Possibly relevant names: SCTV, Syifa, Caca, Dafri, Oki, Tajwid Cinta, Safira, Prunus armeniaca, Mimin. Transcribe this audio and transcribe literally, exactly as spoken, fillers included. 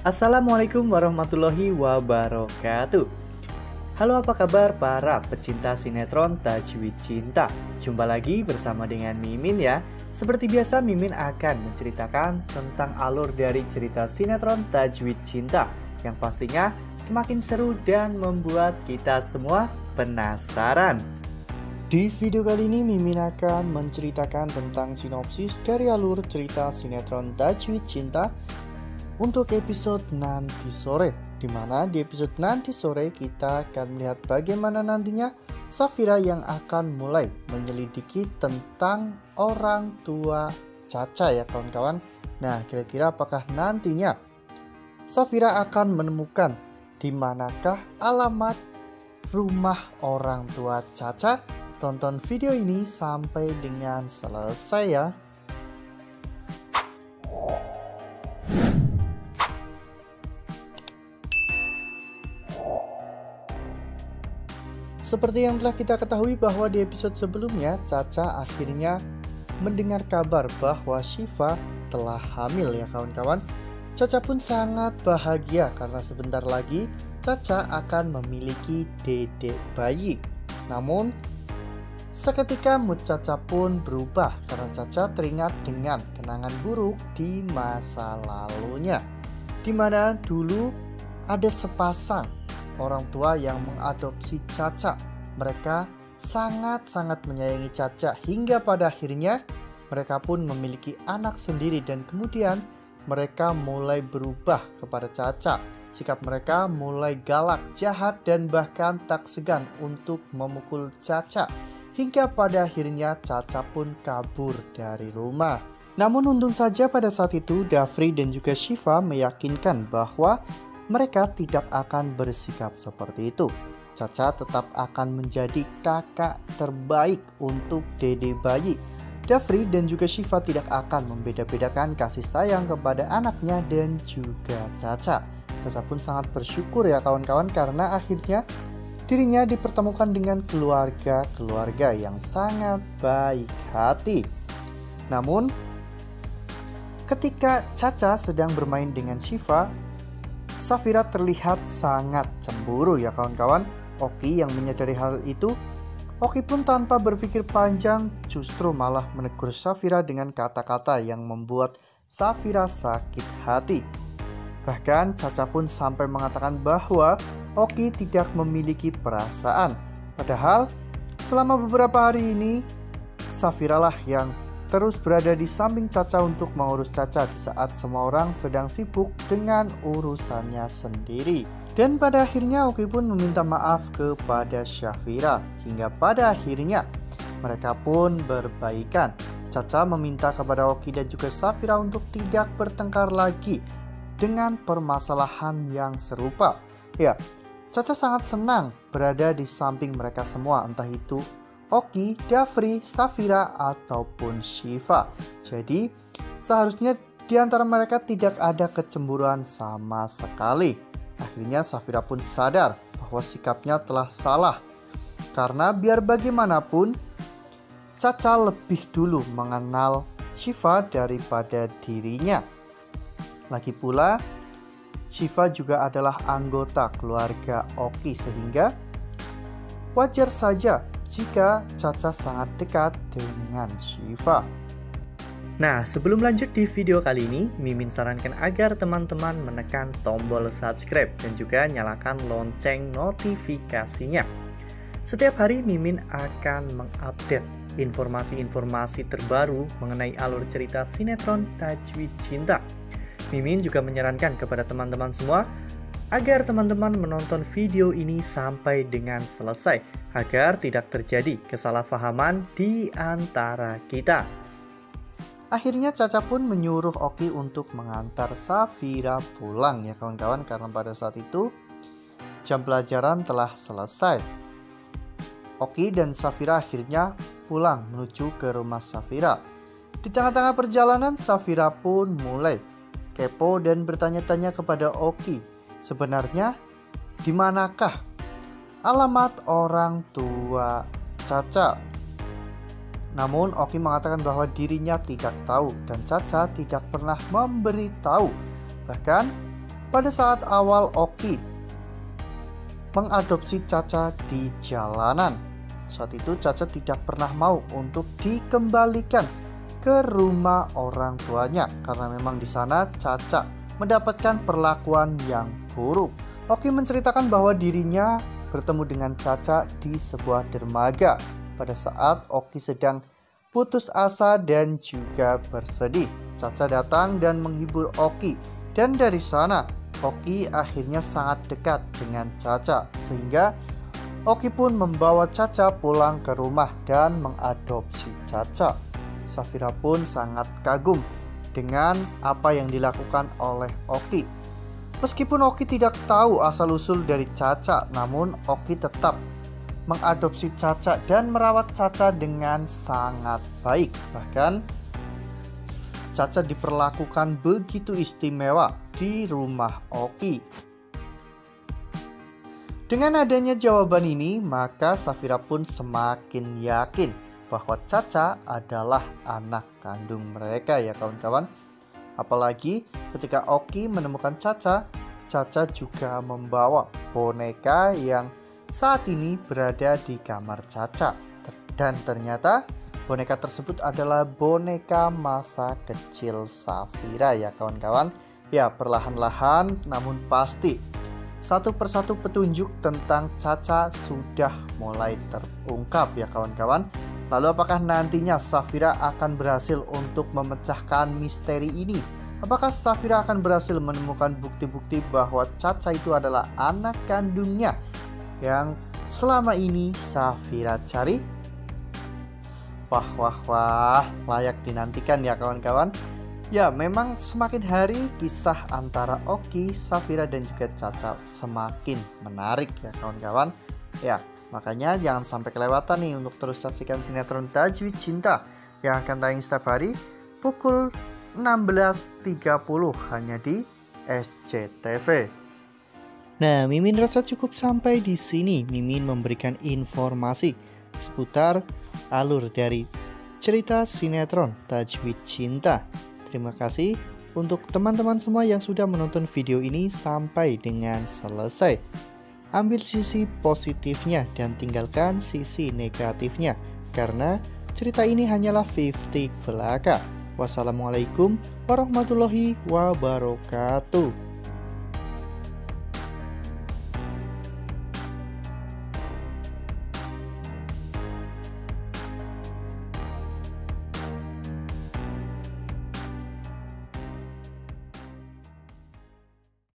Assalamualaikum warahmatullahi wabarakatuh. Halo, apa kabar para pecinta sinetron Tajwid Cinta? Jumpa lagi bersama dengan Mimin ya. Seperti biasa Mimin akan menceritakan tentang alur dari cerita sinetron Tajwid Cinta yang pastinya semakin seru dan membuat kita semua penasaran. Di video kali ini Mimin akan menceritakan tentang sinopsis dari alur cerita sinetron Tajwid Cinta untuk episode nanti sore, dimana di episode nanti sore kita akan melihat bagaimana nantinya Safira yang akan mulai menyelidiki tentang orang tua Caca ya kawan-kawan. Nah, kira-kira apakah nantinya Safira akan menemukan di manakah alamat rumah orang tua Caca? Tonton video ini sampai dengan selesai ya. Seperti yang telah kita ketahui bahwa di episode sebelumnya Caca akhirnya mendengar kabar bahwa Syifa telah hamil ya kawan-kawan. Caca pun sangat bahagia karena sebentar lagi Caca akan memiliki dedek bayi. Namun seketika mood Caca pun berubah karena Caca teringat dengan kenangan buruk di masa lalunya, di mana dulu ada sepasang orang tua yang mengadopsi Caca. Mereka sangat-sangat menyayangi Caca hingga pada akhirnya mereka pun memiliki anak sendiri dan kemudian mereka mulai berubah kepada Caca. Sikap mereka mulai galak, jahat dan bahkan tak segan untuk memukul Caca. Hingga pada akhirnya Caca pun kabur dari rumah. Namun untung saja pada saat itu Dafri dan juga Syifa meyakinkan bahwa mereka tidak akan bersikap seperti itu. Caca tetap akan menjadi kakak terbaik untuk dede bayi. Dafri dan juga Syifa tidak akan membeda-bedakan kasih sayang kepada anaknya dan juga Caca. Caca pun sangat bersyukur ya kawan-kawan karena akhirnya dirinya dipertemukan dengan keluarga-keluarga yang sangat baik hati. Namun, ketika Caca sedang bermain dengan Syifa, Safira terlihat sangat cemburu ya kawan-kawan. Oki yang menyadari hal itu, Oki pun tanpa berpikir panjang justru malah menegur Safira dengan kata-kata yang membuat Safira sakit hati. Bahkan Caca pun sampai mengatakan bahwa Oki tidak memiliki perasaan. Padahal selama beberapa hari ini Safira lah yang terus berada di samping Caca untuk mengurus Caca di saat semua orang sedang sibuk dengan urusannya sendiri. Dan pada akhirnya Oki pun meminta maaf kepada Safira. Hingga pada akhirnya mereka pun berbaikan. Caca meminta kepada Oki dan juga Safira untuk tidak bertengkar lagi dengan permasalahan yang serupa. Ya, Caca sangat senang berada di samping mereka semua, entah itu Oki, Dafri, Safira, ataupun Syifa. Jadi, seharusnya di antara mereka tidak ada kecemburuan sama sekali. Akhirnya Safira pun sadar bahwa sikapnya telah salah. Karena biar bagaimanapun, Caca lebih dulu mengenal Syifa daripada dirinya. Lagi pula, Syifa juga adalah anggota keluarga Oki sehingga wajar saja jika Caca sangat dekat dengan Syifa. Nah, sebelum lanjut di video kali ini, Mimin sarankan agar teman-teman menekan tombol subscribe dan juga nyalakan lonceng notifikasinya. Setiap hari Mimin akan mengupdate informasi-informasi terbaru mengenai alur cerita sinetron Tajwid Cinta. Mimin juga menyarankan kepada teman-teman semua agar teman-teman menonton video ini sampai dengan selesai agar tidak terjadi kesalahpahaman di antara kita. Akhirnya Caca pun menyuruh Oki untuk mengantar Safira pulang ya kawan-kawan karena pada saat itu jam pelajaran telah selesai. Oki dan Safira akhirnya pulang menuju ke rumah Safira. Di tengah-tengah perjalanan Safira pun mulai kepo dan bertanya-tanya kepada Oki, sebenarnya di manakah alamat orang tua Caca? Namun Oki mengatakan bahwa dirinya tidak tahu dan Caca tidak pernah memberitahu. Bahkan pada saat awal Oki mengadopsi Caca di jalanan. Saat itu Caca tidak pernah mau untuk dikembalikan ke rumah orang tuanya karena memang di sana Caca mendapatkan perlakuan yang buruk. Oki menceritakan bahwa dirinya bertemu dengan Caca di sebuah dermaga pada saat Oki sedang putus asa dan juga bersedih. Caca datang dan menghibur Oki, dan dari sana Oki akhirnya sangat dekat dengan Caca sehingga Oki pun membawa Caca pulang ke rumah dan mengadopsi Caca. Safira pun sangat kagum dengan apa yang dilakukan oleh Oki. Meskipun Oki tidak tahu asal-usul dari Caca, namun Oki tetap mengadopsi Caca dan merawat Caca dengan sangat baik. Bahkan Caca diperlakukan begitu istimewa di rumah Oki. Dengan adanya jawaban ini, maka Safira pun semakin yakin bahwa Caca adalah anak kandung mereka, ya kawan-kawan. Apalagi ketika Oki menemukan Caca, Caca juga membawa boneka yang saat ini berada di kamar Caca. Dan ternyata boneka tersebut adalah boneka masa kecil Safira, ya kawan-kawan. Ya, perlahan-lahan namun pasti satu persatu petunjuk tentang Caca sudah mulai terungkap, ya kawan-kawan. Lalu apakah nantinya Safira akan berhasil untuk memecahkan misteri ini? Apakah Safira akan berhasil menemukan bukti-bukti bahwa Caca itu adalah anak kandungnya yang selama ini Safira cari? Wah, wah, wah, layak dinantikan ya kawan-kawan. Ya, memang semakin hari kisah antara Oki, Safira dan juga Caca semakin menarik ya kawan-kawan. Ya, makanya jangan sampai kelewatan nih untuk terus saksikan sinetron Tajwid Cinta yang akan tayang setiap hari pukul enam belas tiga puluh hanya di S C T V. Nah, Mimin rasa cukup sampai di sini. Mimin memberikan informasi seputar alur dari cerita sinetron Tajwid Cinta. Terima kasih untuk teman-teman semua yang sudah menonton video ini sampai dengan selesai. Ambil sisi positifnya dan tinggalkan sisi negatifnya, karena cerita ini hanyalah lima puluh belaka. Wassalamualaikum warahmatullahi wabarakatuh.